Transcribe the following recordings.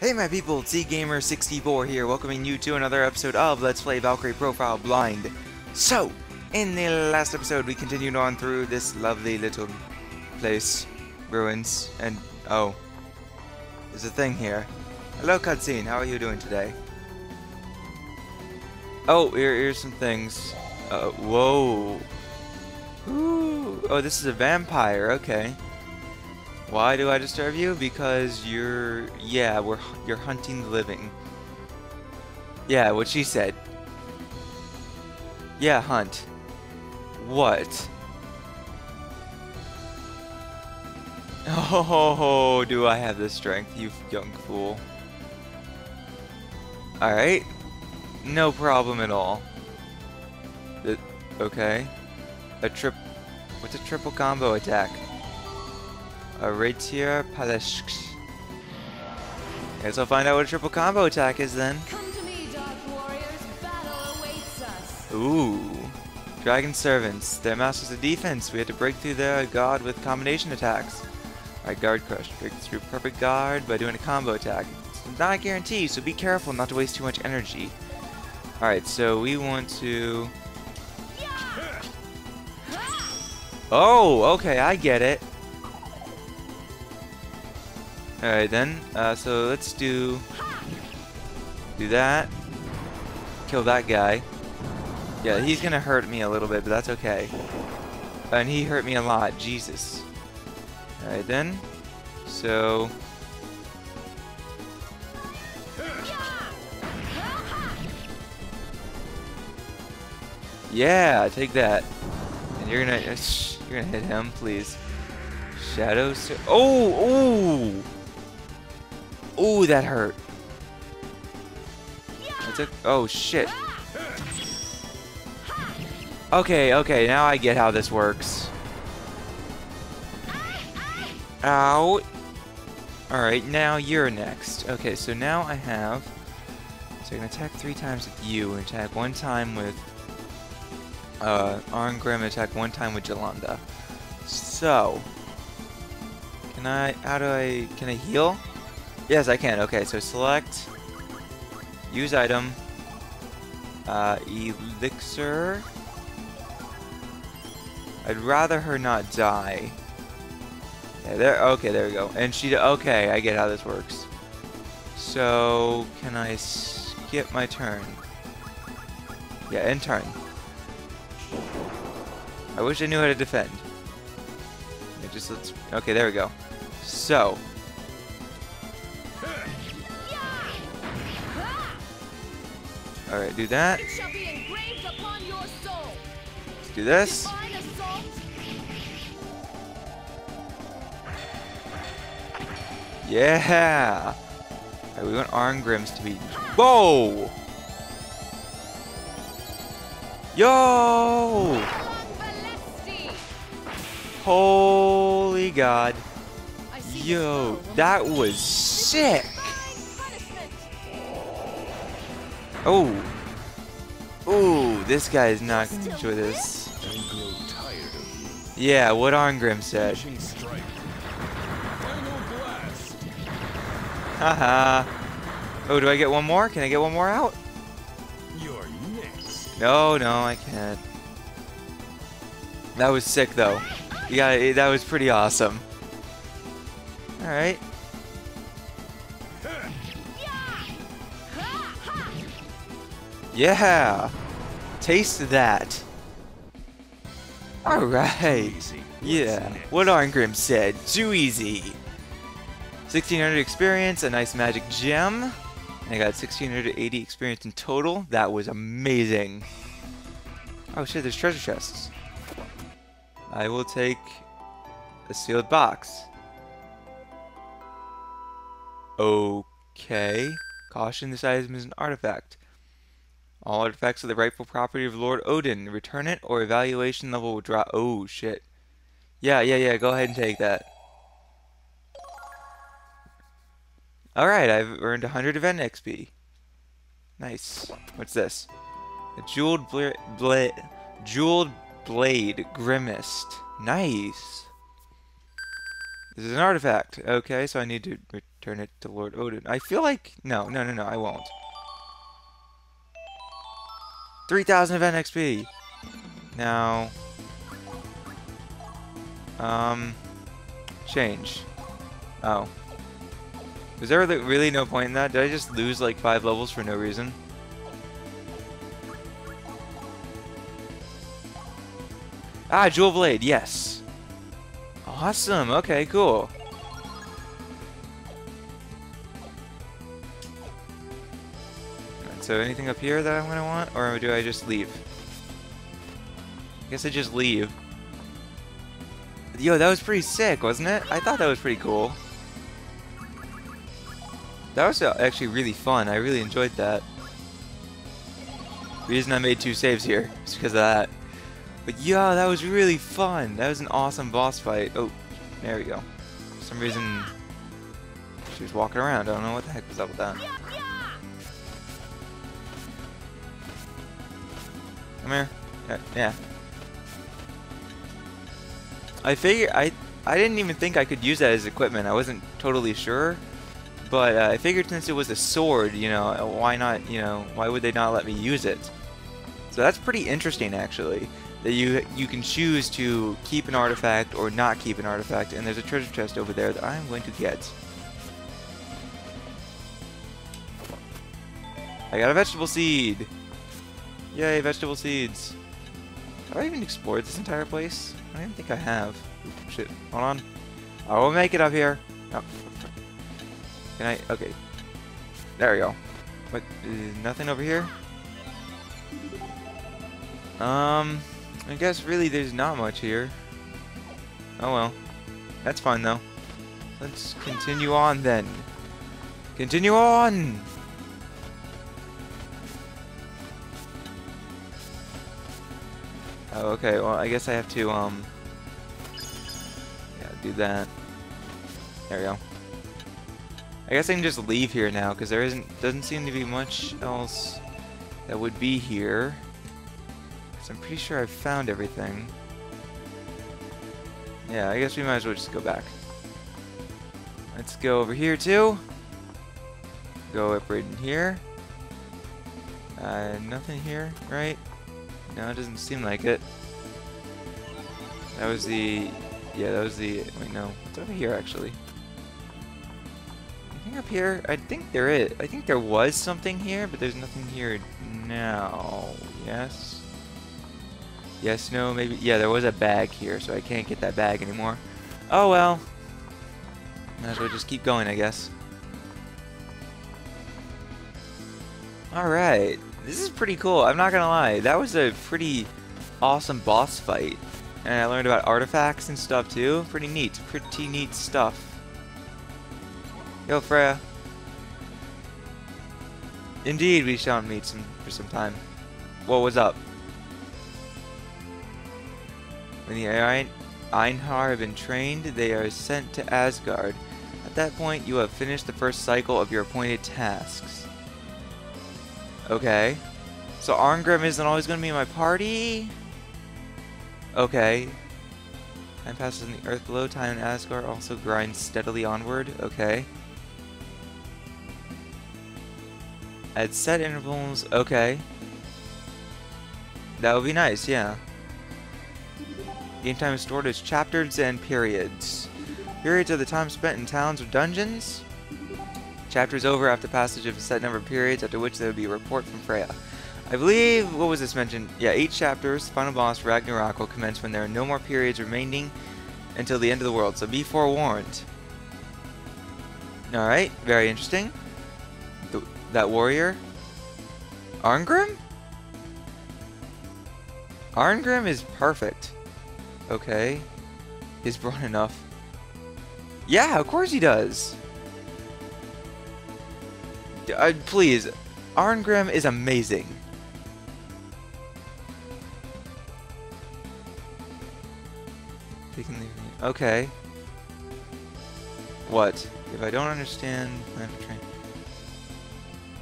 Hey my people, ZGamer64 here, welcoming you to another episode of Let's Play Valkyrie Profile Blind. So, in the last episode we continued on through this lovely little place, ruins, and oh, there's a thing here. Hello cutscene, how are you doing today? Oh, here's some things. Whoa. Ooh. Oh, this is a vampire, okay. Why do I disturb you? Because you're hunting the living. Yeah, what she said. Yeah, hunt. What? Oh, do I have the strength, you young fool. Alright. No problem at all. Okay. What's a triple combo attack? A Raitier Palesh. Guess I'll find out what a triple combo attack is then. Come to me, dark warriors. Battle awaits us. Ooh. Dragon servants. They're masters of defense. We had to break through their guard with combination attacks. Alright, guard crush. Break through perfect guard by doing a combo attack. It's not a guarantee, so be careful not to waste too much energy. Alright, so we want to... Oh, okay, I get it. Alright then, so let's do that, kill that guy. Yeah, he's gonna hurt me a little bit, but that's okay. And he hurt me a lot, Jesus. Alright then, so... Yeah, take that. And you're gonna hit him, please. Shadow... Oh! Oh! Ooh, that hurt. That's a, oh, shit. Okay, okay, now I get how this works. Ow. Alright, now you're next. Okay, so now I have... So I can attack 3 times with you, and attack 1 time with... Arngrim, and attack 1 time with Jalanda. So... Can I... How do I... Can I heal? Yes, I can. Okay, so select, use item, elixir. I'd rather her not die. Yeah, there. Okay, there we go. And she. Okay, I get how this works. So can I skip my turn? Yeah, end turn. I wish I knew how to defend. It just lets. Okay, there we go. So. Alright, do that. It shall be engraved upon your soul. Let's do this. Yeah! Alright, we want Arngrims to be... Whoa! Yo! Holy God. Yo, that was sick! Oh, ooh, this guy is not gonna enjoy this. Yeah, what Arngrim said. Haha. Oh, do I get one more? Can I get one more out? No, no, I can't. That was sick, though. Yeah, that was pretty awesome. All right. Yeah! Taste that! Alright! Yeah, what Arngrim said, too easy! 1600 experience, a nice magic gem, and I got 1680 experience in total. That was amazing! Oh shit, there's treasure chests. I will take a sealed box. Okay. Caution, this item is an artifact. All artifacts are the rightful property of Lord Odin. Return it or evaluation level will drop. Oh, shit. Yeah. Go ahead and take that. Alright, I've earned 100 event XP. Nice. What's this? A jeweled blade grimaced. Nice. This is an artifact. Okay, so I need to Turn it to Lord Odin. I feel like... No, I won't. 3,000 event XP! Now... Change. Oh. Was there really no point in that? Did I just lose like 5 levels for no reason? Ah, Jewel Blade, yes! Awesome, okay, cool. Alright, so anything up here that I'm gonna want? Or do I just leave? I guess I just leave. Yo, that was pretty sick, wasn't it? I thought that was pretty cool. That was actually really fun. I really enjoyed that. The reason I made 2 saves here is because of that. But yeah, that was really fun. That was an awesome boss fight. Oh, there we go. For some reason, she was walking around. I don't know what the heck was up with that. Come here. Yeah. I figured I didn't even think I could use that as equipment. I wasn't totally sure, but I figured since it was a sword, you know, why not? You know, why would they not let me use it? So that's pretty interesting, actually, that you can choose to keep an artifact or not keep an artifact. And there's a treasure chest over there that I'm going to get. I got a vegetable seed. Yay, vegetable seeds. Have I even explored this entire place? I don't even think I have. Oops, shit, hold on. I will make it up here. Oh. Can I? Okay. There we go. What? Nothing over here? I guess really there's not much here. Oh well. That's fine though. Let's continue on then. Continue on! Oh, okay, well, I guess I have to, yeah, do that. There we go. I guess I can just leave here now, because there doesn't seem to be much else that would be here. Because I'm pretty sure I've found everything. Yeah, I guess we might as well just go back. Let's go over here, too. Go up right in here. Nothing here, right? No, it doesn't seem like it. That was the... Yeah, that was the... Wait, no. It's over here, actually. I think up here... I think there is... I think there was something here, but there's nothing here now. Yes? Yes, no, maybe... Yeah, there was a bag here, so I can't get that bag anymore. Oh, well. Might as well just keep going, I guess. Alright. This is pretty cool, I'm not gonna lie. That was a pretty awesome boss fight. And I learned about artifacts and stuff too. Pretty neat stuff. Yo, Freya. Indeed, we shall meet for some time. What was up? When the Einhar have been trained, they are sent to Asgard. At that point, you have finished the first cycle of your appointed tasks. Okay, so Arngrim isn't always going to be in my party? Okay. Time passes in the earth below, time in Asgard also grinds steadily onward, okay. At set intervals, okay. That would be nice, yeah. Game time is stored as chapters and periods. Periods are the time spent in towns or dungeons. Chapters over after passage of a set number of periods, after which there would be a report from Freya. I believe, what was this mentioned? Yeah, 8 chapters, final boss, Ragnarok, will commence when there are no more periods remaining until the end of the world, so be forewarned. Alright, very interesting. That warrior? Arngrim? Arngrim is perfect. Okay. He's broad enough. Yeah, of course he does! Please, Arngrim is amazing. Okay. What? If I don't understand, I have to train.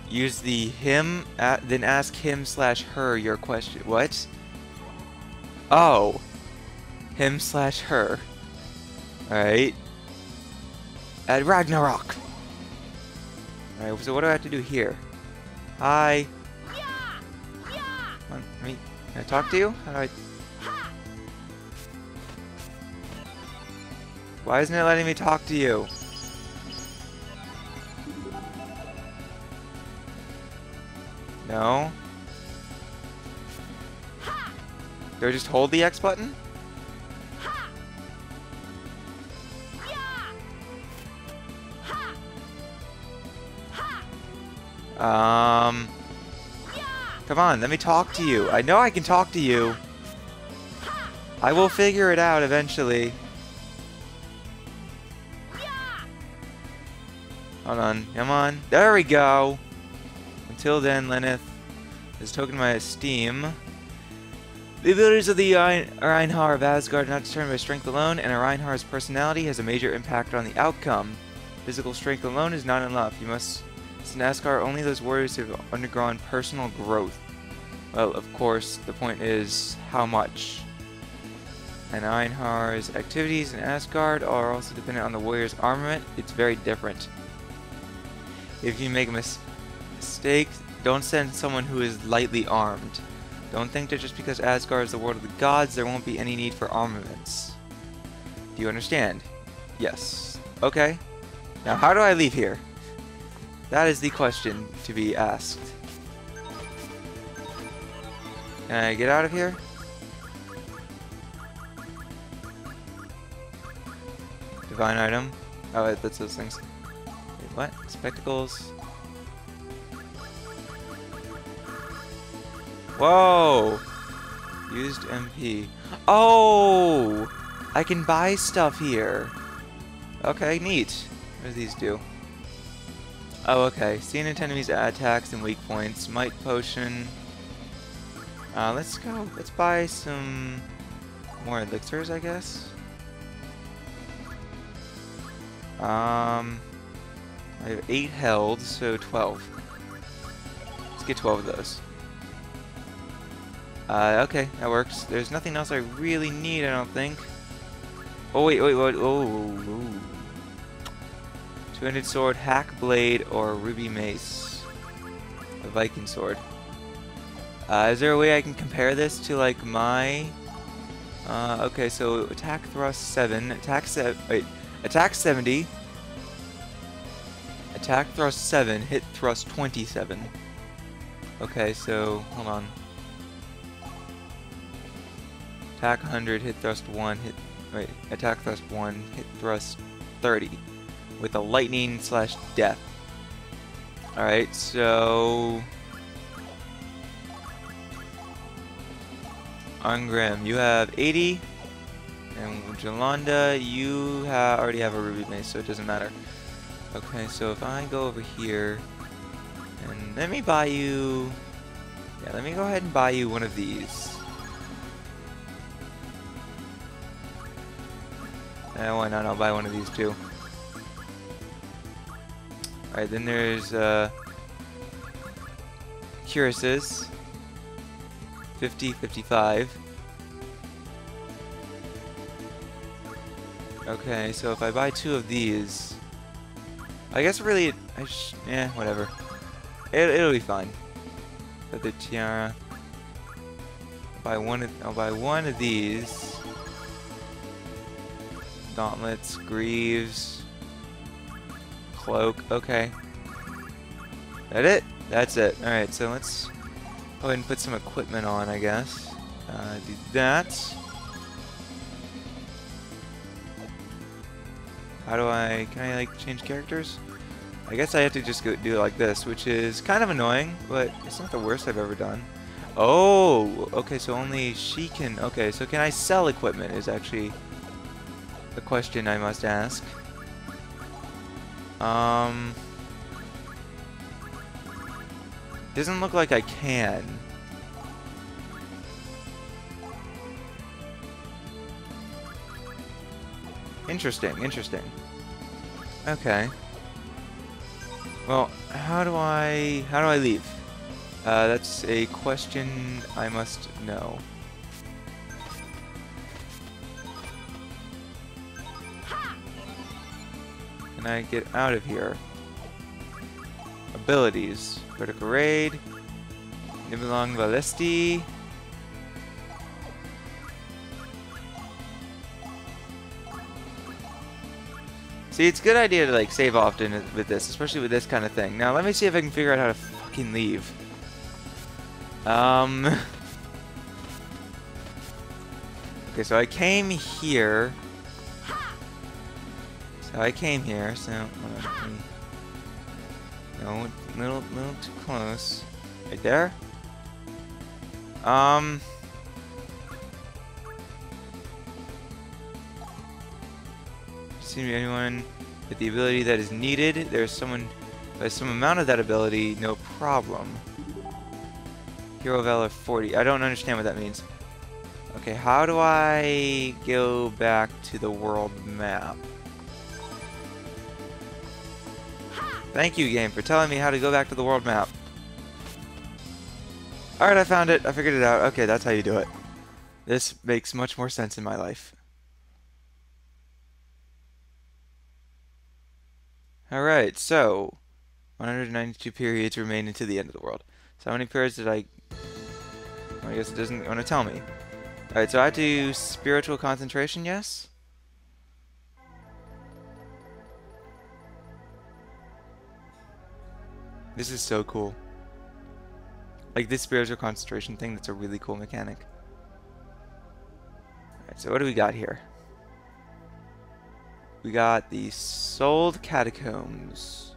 Use the him, then ask him/her your question. What? Oh, him/her. All right. At Ragnarok. Alright, so what do I have to do here? Hi. Come on, can I talk to you? How do I... Why isn't it letting me talk to you? No? Do I just hold the X button? Come on, let me talk to you. I know I can talk to you. I will figure it out eventually. Hold on, come on. There we go! Until then, Lenneth is token my esteem. The abilities of the Einhar of Asgard are not determined by strength alone, and Einhar's personality has a major impact on the outcome. Physical strength alone is not enough. You must in Asgard only those warriors who have undergone personal growth. Well, of course, the point is how much. And Einhar's activities in Asgard are also dependent on the warrior's armament. It's very different. If you make a mistake, don't send someone who is lightly armed. Don't think that just because Asgard is the world of the gods, there won't be any need for armaments. Do you understand? Yes. Okay. Now, how do I leave here? That is the question to be asked. Can I get out of here? Divine item. Oh, wait, that's those things. Wait, what? Spectacles. Whoa! Used MP. Oh! I can buy stuff here. Okay, neat. What do these do? Oh, okay. Seeing an enemy's attacks and weak points. Might potion. Let's go. Let's buy some more elixirs, I guess. I have 8 held, so 12. Let's get 12 of those. Okay, that works. There's nothing else I really need, I don't think. Oh, wait, oh. Two-handed sword, hack blade, or ruby mace. A Viking sword. Is there a way I can compare this to, like, my... okay, so attack thrust 7, attack 70. Attack thrust 7, hit thrust 27. Okay, so, hold on. Attack 100, hit thrust 1, attack thrust 1, hit thrust 30. With a lightning / death. Alright, so... Arngrim, you have 80. And Jalanda, you already have a ruby mace, so it doesn't matter. Okay, so if I go over here... And let me buy you... Yeah, let me go ahead and buy you one of these. Why not? I'll buy one of these too. Alright, then there's cuirasses. 50, 55. Okay, so if I buy 2 of these, I guess really, yeah, whatever. It'll be fine. Feather tiara. I'll buy one of these. Gauntlets, greaves, cloak. Okay. That it? That's it. Alright, so let's go ahead and put some equipment on, I guess. Do that. How do I... Can I, like, change characters? I guess I have to just go do it like this, which is kind of annoying, but it's not the worst I've ever done. Oh! Okay, so only she can... Okay, so can I sell equipment is actually... a question I must ask. Doesn't look like I can. Interesting. Okay. Well, how do I leave? That's a question I must know. Can I get out of here? abilities. Critical Raid, Nibelung Valesti. See, it's a good idea to like save often with this, especially with this kind of thing. Now, let me see if I can figure out how to fucking leave. Okay, so I came here. So no, little too close. Right there. Seems to be anyone with the ability that is needed. There's someone by some amount of that ability, no problem. Hero Valor 40. I don't understand what that means. Okay, how do I go back to the world map? Thank you, game, for telling me how to go back to the world map. Alright, I found it. I figured it out. Okay, that's how you do it. This makes much more sense in my life. Alright, so 192 periods remain until the end of the world. So how many periods did I... Well, I guess it doesn't want to tell me. Alright, so I have to do spiritual concentration, yes? This is so cool. Like this spiritual concentration thing, that's a really cool mechanic. Alright, so what do we got here? We got the Soul Catacombs.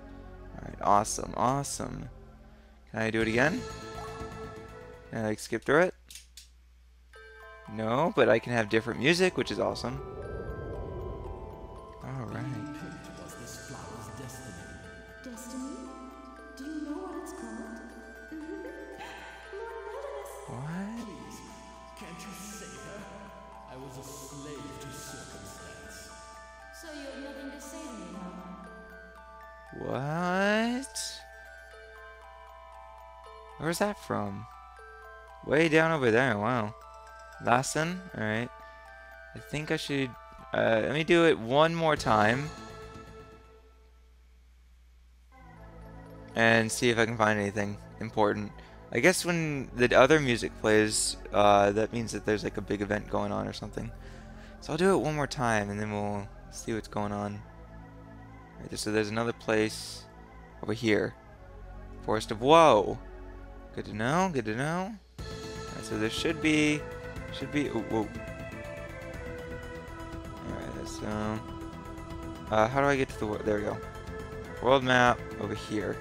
Alright, awesome, awesome. Can I do it again? Can I like skip through it? No, but I can have different music, which is awesome. Alright. What? Where's that from? Way down over there, wow. Lassen? Alright. I think I should... let me do it one more time. And see if I can find anything important. I guess when the other music plays, that means that there's like a big event going on or something. So I'll do it one more time and then we'll see what's going on. So there's another place over here. Forest of Woe. Good to know, good to know. Alright, so there should be ooh, whoa. Alright, so how do I get to the world? There we go. World map over here.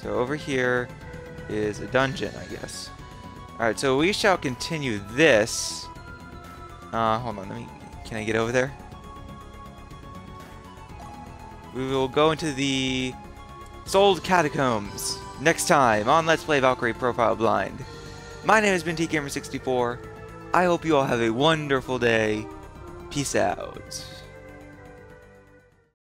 So over here is a dungeon, I guess. Alright, so we shall continue this. Hold on, can I get over there? We will go into the Soul Catacombs next time on Let's Play Valkyrie Profile Blind. My name has been ZGamer64. I hope you all have a wonderful day. Peace out.